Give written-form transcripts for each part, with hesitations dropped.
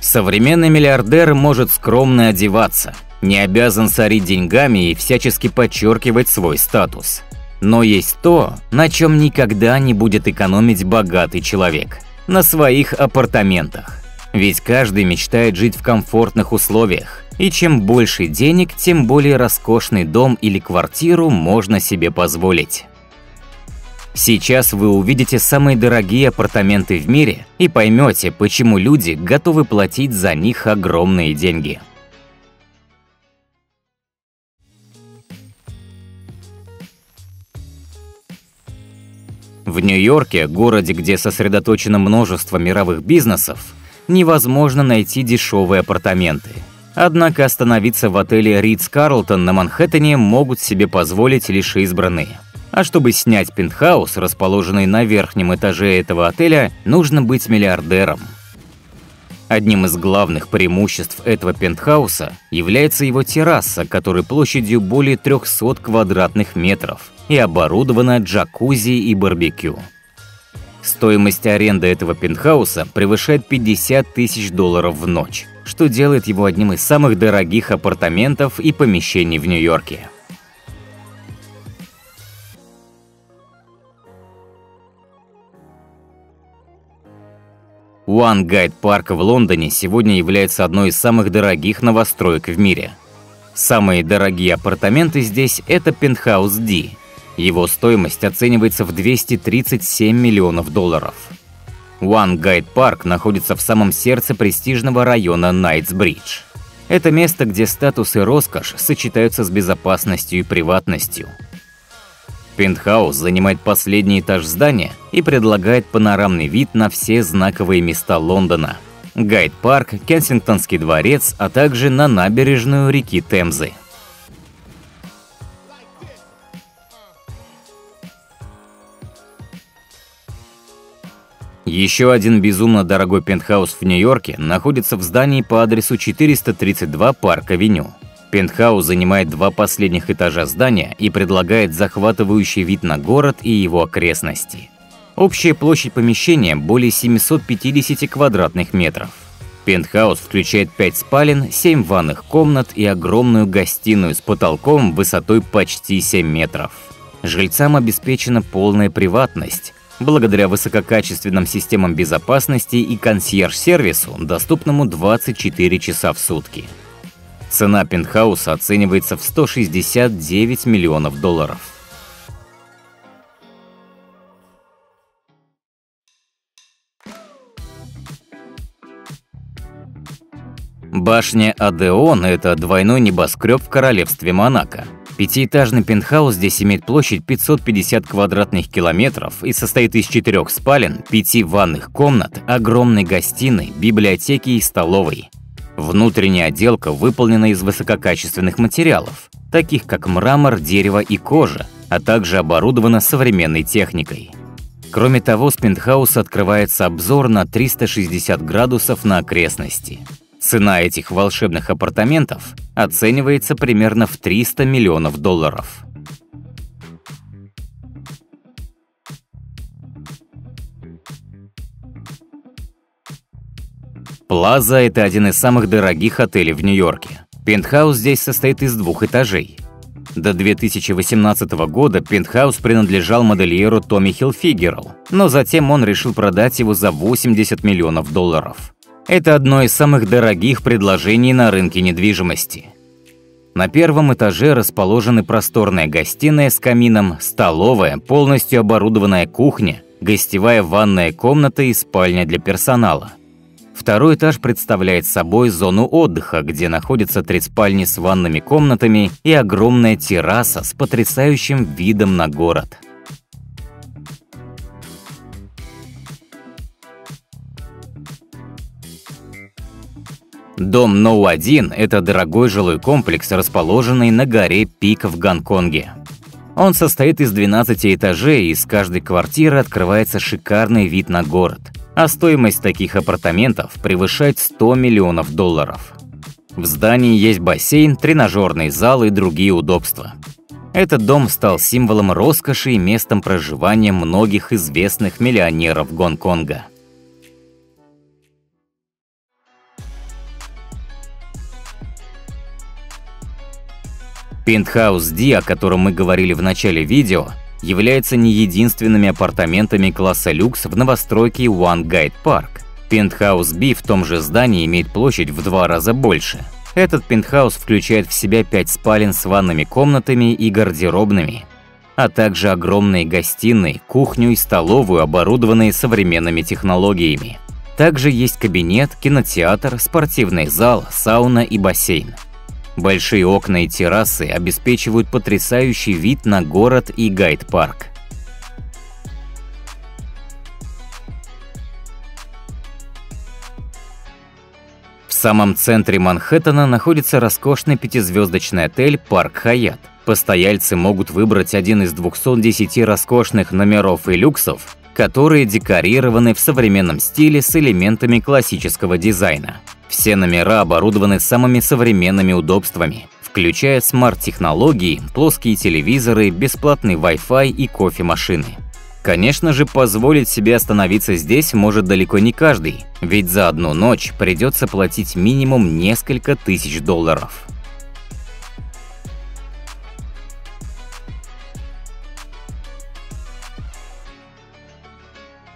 Современный миллиардер может скромно одеваться, не обязан сорить деньгами и всячески подчеркивать свой статус. Но есть то, на чем никогда не будет экономить богатый человек – на своих апартаментах. Ведь каждый мечтает жить в комфортных условиях, и чем больше денег, тем более роскошный дом или квартиру можно себе позволить. Сейчас вы увидите самые дорогие апартаменты в мире и поймете, почему люди готовы платить за них огромные деньги. В Нью-Йорке, городе, где сосредоточено множество мировых бизнесов, невозможно найти дешевые апартаменты. Однако остановиться в отеле Ритц-Карлтон на Манхэттене могут себе позволить лишь избранные. А чтобы снять пентхаус, расположенный на верхнем этаже этого отеля, нужно быть миллиардером. Одним из главных преимуществ этого пентхауса является его терраса, которая площадью более 300 квадратных метров и оборудована джакузи и барбекю. Стоимость аренды этого пентхауса превышает $50 000 в ночь, что делает его одним из самых дорогих апартаментов и помещений в Нью-Йорке. One Guide Park в Лондоне сегодня является одной из самых дорогих новостроек в мире. Самые дорогие апартаменты здесь – это пентхаус D. Его стоимость оценивается в $237 миллионов. One Guide Park находится в самом сердце престижного района Найтсбридж. Это место, где статус и роскошь сочетаются с безопасностью и приватностью. Пентхаус занимает последний этаж здания и предлагает панорамный вид на все знаковые места Лондона – Гайд-парк, Кенсингтонский дворец, а также на набережную реки Темзы. Еще один безумно дорогой пентхаус в Нью-Йорке находится в здании по адресу 432 Парк-авеню. Пентхаус занимает два последних этажа здания и предлагает захватывающий вид на город и его окрестности. Общая площадь помещения более 750 квадратных метров. Пентхаус включает 5 спален, 7 ванных комнат и огромную гостиную с потолком высотой почти 7 метров. Жильцам обеспечена полная приватность. Благодаря высококачественным системам безопасности и консьерж-сервису, доступному 24 часа в сутки. Цена пентхауса оценивается в $169 миллионов. Башня Адеон – это двойной небоскреб в королевстве Монако. Пятиэтажный пентхаус здесь имеет площадь 550 квадратных километров и состоит из 4 спален, 5 ванных комнат, огромной гостиной, библиотеки и столовой. Внутренняя отделка выполнена из высококачественных материалов, таких как мрамор, дерево и кожа, а также оборудована современной техникой. Кроме того, с пентхауса открывается обзор на 360 градусов на окрестности. Цена этих волшебных апартаментов оценивается примерно в $300 миллионов. Плаза – это один из самых дорогих отелей в Нью-Йорке. Пентхаус здесь состоит из 2 этажей. До 2018 года пентхаус принадлежал модельеру Томми Хилфигеру, но затем он решил продать его за $80 миллионов. Это одно из самых дорогих предложений на рынке недвижимости. На первом этаже расположены просторная гостиная с камином, столовая, полностью оборудованная кухня, гостевая ванная комната и спальня для персонала. Второй этаж представляет собой зону отдыха, где находятся 3 спальни с ванными комнатами и огромная терраса с потрясающим видом на город. Дом No1 – это дорогой жилой комплекс, расположенный на горе Пик в Гонконге. Он состоит из 12 этажей, и из каждой квартиры открывается шикарный вид на город, а стоимость таких апартаментов превышает $100 миллионов. В здании есть бассейн, тренажерный зал и другие удобства. Этот дом стал символом роскоши и местом проживания многих известных миллионеров Гонконга. Пентхаус D, о котором мы говорили в начале видео, является не единственными апартаментами класса люкс в новостройке One Guide Park. Пентхаус B в том же здании имеет площадь в 2 раза больше. Этот пентхаус включает в себя 5 спален с ванными комнатами и гардеробными, а также огромные гостиные, кухню и столовую, оборудованные современными технологиями. Также есть кабинет, кинотеатр, спортивный зал, сауна и бассейн. Большие окна и террасы обеспечивают потрясающий вид на город и гайд-парк. В самом центре Манхэттена находится роскошный 5-звездочный отель «Парк Хаят». Постояльцы могут выбрать один из 210 роскошных номеров и люксов, которые декорированы в современном стиле с элементами классического дизайна. Все номера оборудованы самыми современными удобствами, включая смарт-технологии, плоские телевизоры, бесплатный Wi-Fi и кофемашины. Конечно же, позволить себе остановиться здесь может далеко не каждый, ведь за одну ночь придется платить минимум несколько тысяч долларов.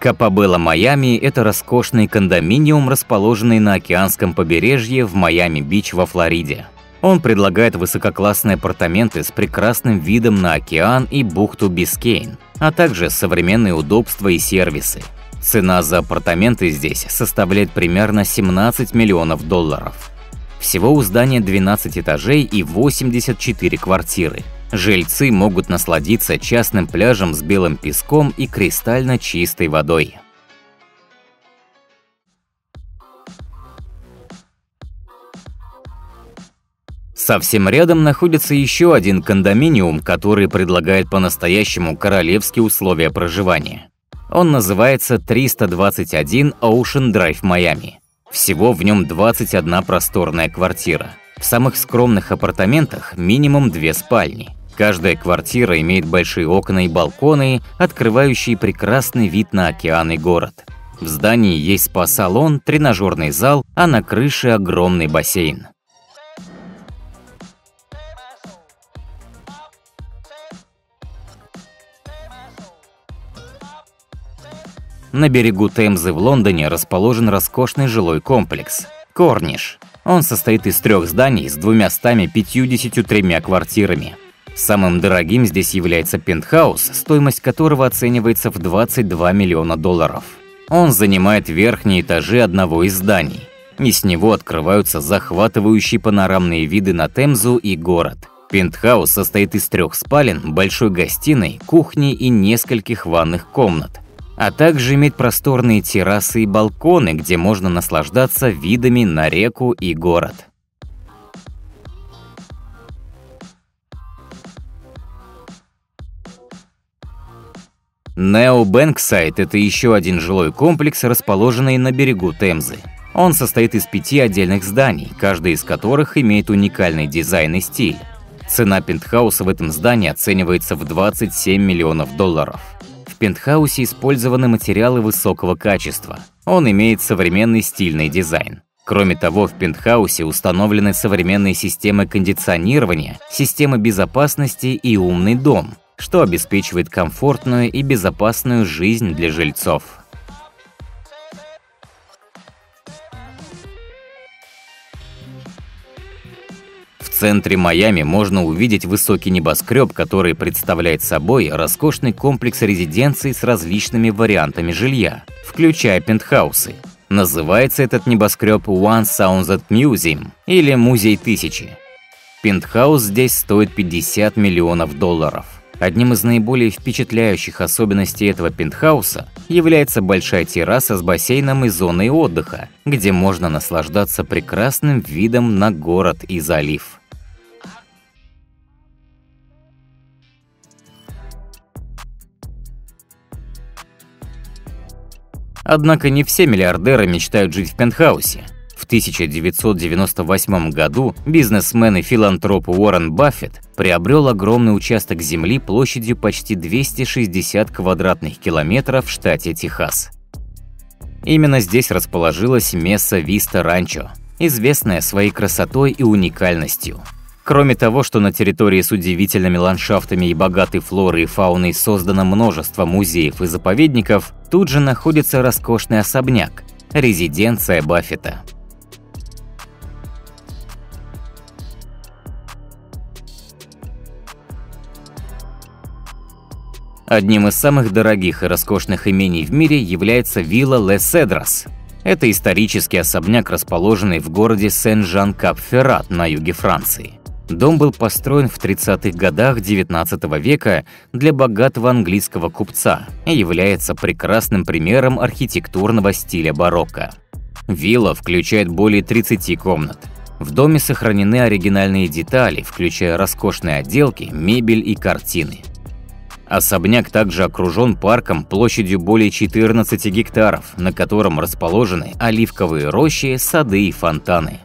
Капабелло, Майами – это роскошный кондоминиум, расположенный на океанском побережье в Майами-Бич во Флориде. Он предлагает высококлассные апартаменты с прекрасным видом на океан и бухту Бискейн, а также современные удобства и сервисы. Цена за апартаменты здесь составляет примерно 17 миллионов долларов. Всего у здания 12 этажей и 84 квартиры. Жильцы могут насладиться частным пляжем с белым песком и кристально чистой водой. Совсем рядом находится еще один кондоминиум, который предлагает по-настоящему королевские условия проживания. Он называется 321 Ocean Drive, Майами. Всего в нем 21 просторная квартира. В самых скромных апартаментах минимум 2 спальни. Каждая квартира имеет большие окна и балконы, открывающие прекрасный вид на океан и город. В здании есть спа-салон, тренажерный зал, а на крыше огромный бассейн. На берегу Темзы в Лондоне расположен роскошный жилой комплекс «Корниш». Он состоит из 3 зданий с 253 квартирами. Самым дорогим здесь является пентхаус, стоимость которого оценивается в 22 миллиона долларов. Он занимает верхние этажи одного из зданий, и с него открываются захватывающие панорамные виды на Темзу и город. Пентхаус состоит из 3 спален, большой гостиной, кухни и нескольких ванных комнат, а также иметь просторные террасы и балконы, где можно наслаждаться видами на реку и город. Neo Bankside – это еще один жилой комплекс, расположенный на берегу Темзы. Он состоит из 5 отдельных зданий, каждый из которых имеет уникальный дизайн и стиль. Цена пентхауса в этом здании оценивается в 27 миллионов долларов. В пентхаусе использованы материалы высокого качества. Он имеет современный стильный дизайн. Кроме того, в пентхаусе установлены современные системы кондиционирования, системы безопасности и умный дом, что обеспечивает комфортную и безопасную жизнь для жильцов. В центре Майами можно увидеть высокий небоскреб, который представляет собой роскошный комплекс резиденций с различными вариантами жилья, включая пентхаусы. Называется этот небоскреб One Thousand Museum, или Музей Тысячи. Пентхаус здесь стоит 50 миллионов долларов. Одним из наиболее впечатляющих особенностей этого пентхауса является большая терраса с бассейном и зоной отдыха, где можно наслаждаться прекрасным видом на город и залив. Однако не все миллиардеры мечтают жить в пентхаусе. В 1998 году бизнесмен и филантроп Уоррен Баффетт приобрел огромный участок земли площадью почти 260 квадратных километров в штате Техас. Именно здесь расположилась Месса Виста Ранчо, известная своей красотой и уникальностью. Кроме того, что на территории с удивительными ландшафтами и богатой флорой и фауной создано множество музеев и заповедников, тут же находится роскошный особняк – резиденция Баффета. Одним из самых дорогих и роскошных имений в мире является вилла Ле Седрос. Это исторический особняк, расположенный в городе Сен-Жан-Кап-Феррат на юге Франции. Дом был построен в 30-х годах XIX века для богатого английского купца и является прекрасным примером архитектурного стиля барокко. Вилла включает более 30 комнат. В доме сохранены оригинальные детали, включая роскошные отделки, мебель и картины. Особняк также окружен парком площадью более 14 гектаров, на котором расположены оливковые рощи, сады и фонтаны.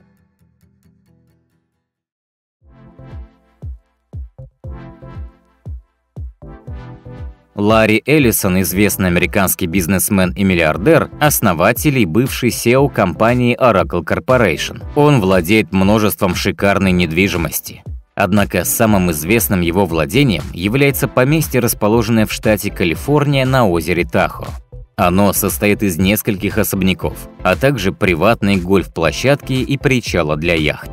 Ларри Эллисон, известный американский бизнесмен и миллиардер, основатель и бывший CEO компании Oracle Corporation. Он владеет множеством шикарной недвижимости. Однако самым известным его владением является поместье, расположенное в штате Калифорния на озере Тахо. Оно состоит из нескольких особняков, а также приватной гольф-площадки и причала для яхт.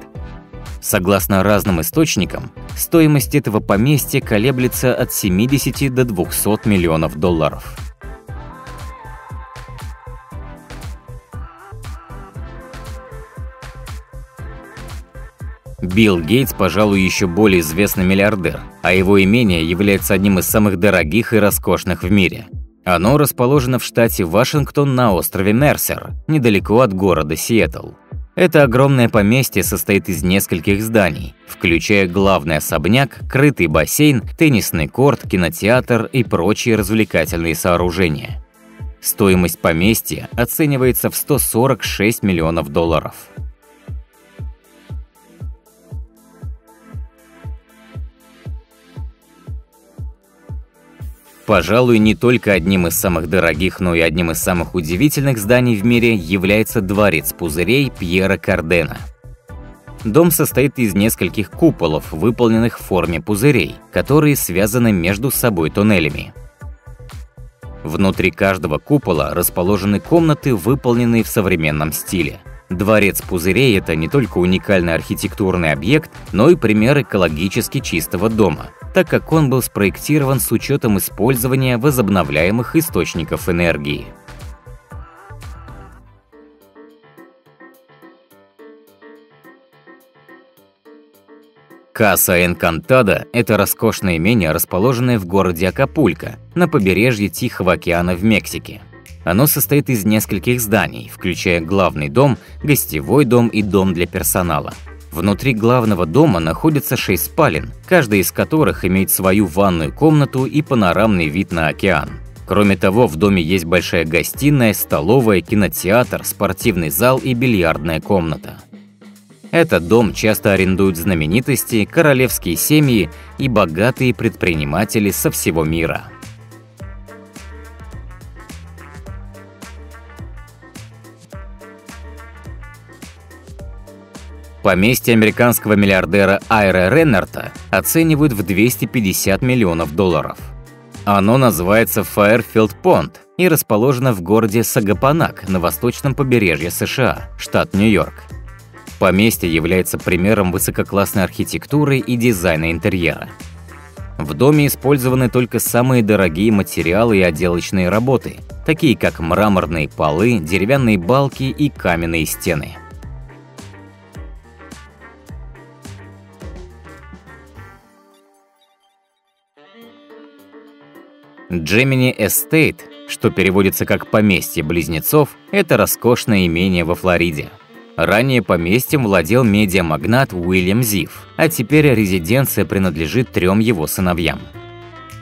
Согласно разным источникам, стоимость этого поместья колеблется от 70 до 200 миллионов долларов. Билл Гейтс, пожалуй, еще более известный миллиардер, а его имение является одним из самых дорогих и роскошных в мире. Оно расположено в штате Вашингтон на острове Мерсер, недалеко от города Сиэтл. Это огромное поместье состоит из нескольких зданий, включая главный особняк, крытый бассейн, теннисный корт, кинотеатр и прочие развлекательные сооружения. Стоимость поместья оценивается в 146 миллионов долларов. Пожалуй, не только одним из самых дорогих, но и одним из самых удивительных зданий в мире является дворец пузырей Пьера Кардена. Дом состоит из нескольких куполов, выполненных в форме пузырей, которые связаны между собой туннелями. Внутри каждого купола расположены комнаты, выполненные в современном стиле. Дворец пузырей – это не только уникальный архитектурный объект, но и пример экологически чистого дома, так как он был спроектирован с учетом использования возобновляемых источников энергии. Каса Энкантада – это роскошное имение, расположенное в городе Акапулько, на побережье Тихого океана в Мексике. Оно состоит из нескольких зданий, включая главный дом, гостевой дом и дом для персонала. Внутри главного дома находится 6 спален, каждая из которых имеет свою ванную комнату и панорамный вид на океан. Кроме того, в доме есть большая гостиная, столовая, кинотеатр, спортивный зал и бильярдная комната. Этот дом часто арендуют знаменитости, королевские семьи и богатые предприниматели со всего мира. Поместье американского миллиардера Айра Реннарта оценивают в 250 миллионов долларов. Оно называется Файерфилд Понд и расположено в городе Сагапанак на восточном побережье США, штат Нью-Йорк. Поместье является примером высококлассной архитектуры и дизайна интерьера. В доме использованы только самые дорогие материалы и отделочные работы, такие как мраморные полы, деревянные балки и каменные стены. Джемини Эстейт, что переводится как «поместье близнецов», это роскошное имение во Флориде. Ранее поместьем владел медиамагнат Уильям Зиф, а теперь резиденция принадлежит 3 его сыновьям.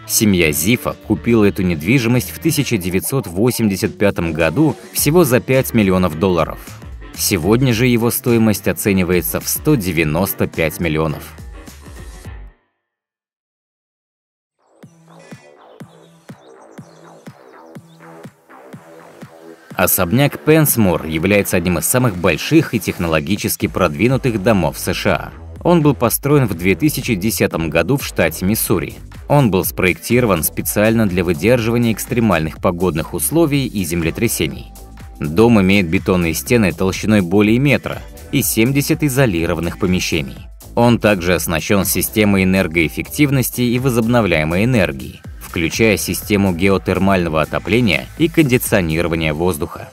Семья Зифа купила эту недвижимость в 1985 году всего за 5 миллионов долларов. Сегодня же его стоимость оценивается в 195 миллионов. Особняк Пенсмур является одним из самых больших и технологически продвинутых домов США. Он был построен в 2010 году в штате Миссури. Он был спроектирован специально для выдерживания экстремальных погодных условий и землетрясений. Дом имеет бетонные стены толщиной более метра и 70 изолированных помещений. Он также оснащен системой энергоэффективности и возобновляемой энергии, включая систему геотермального отопления и кондиционирования воздуха.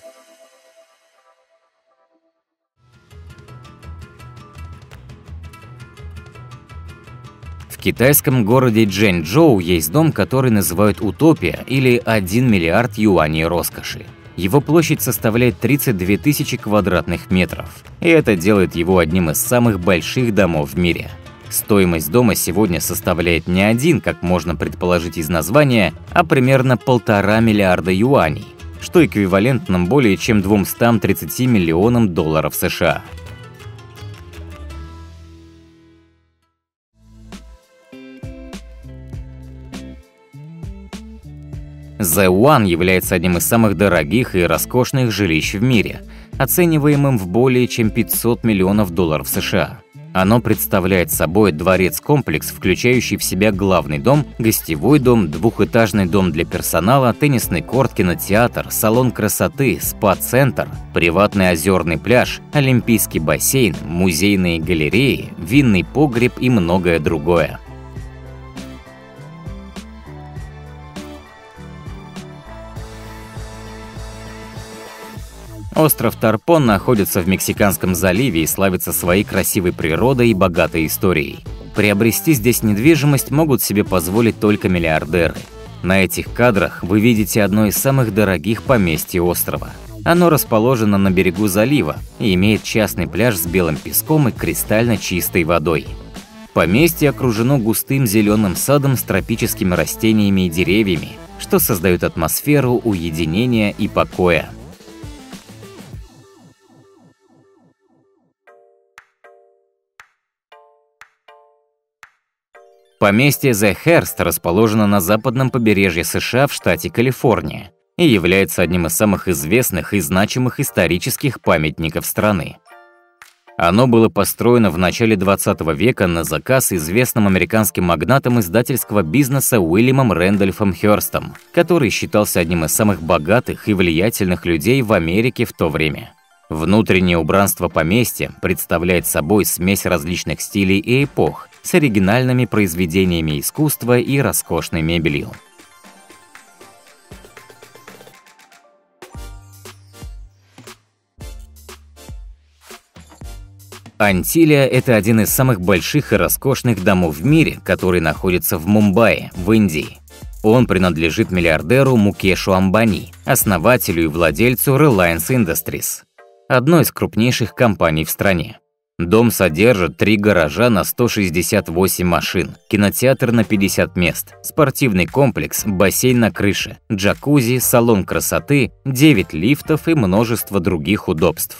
В китайском городе Чжэньчжоу есть дом, который называют «Утопия» или 1 миллиард юаней роскоши. Его площадь составляет 32 тысячи квадратных метров, и это делает его одним из самых больших домов в мире. Стоимость дома сегодня составляет не один, как можно предположить из названия, а примерно 1,5 миллиарда юаней, что эквивалентно более чем 230 миллионам долларов США. The One является одним из самых дорогих и роскошных жилищ в мире, оцениваемым в более чем 500 миллионов долларов США. Оно представляет собой дворец-комплекс, включающий в себя главный дом, гостевой дом, двухэтажный дом для персонала, теннисный корт, кинотеатр, салон красоты, спа-центр, приватный озерный пляж, олимпийский бассейн, музейные галереи, винный погреб и многое другое. Остров Тарпон находится в Мексиканском заливе и славится своей красивой природой и богатой историей. Приобрести здесь недвижимость могут себе позволить только миллиардеры. На этих кадрах вы видите одно из самых дорогих поместьй острова. Оно расположено на берегу залива и имеет частный пляж с белым песком и кристально чистой водой. Поместье окружено густым зеленым садом с тропическими растениями и деревьями, что создает атмосферу уединения и покоя. Поместье The Hearst расположено на западном побережье США в штате Калифорния и является одним из самых известных и значимых исторических памятников страны. Оно было построено в начале 20 века на заказ известным американским магнатом издательского бизнеса Уильямом Рэндольфом Хёрстом, который считался одним из самых богатых и влиятельных людей в Америке в то время. Внутреннее убранство поместья представляет собой смесь различных стилей и эпох, с оригинальными произведениями искусства и роскошной мебелью. Антилия – это один из самых больших и роскошных домов в мире, который находится в Мумбаи, в Индии. Он принадлежит миллиардеру Мукешу Амбани, основателю и владельцу Reliance Industries, одной из крупнейших компаний в стране. Дом содержит 3 гаража на 168 машин, кинотеатр на 50 мест, спортивный комплекс, бассейн на крыше, джакузи, салон красоты, 9 лифтов и множество других удобств.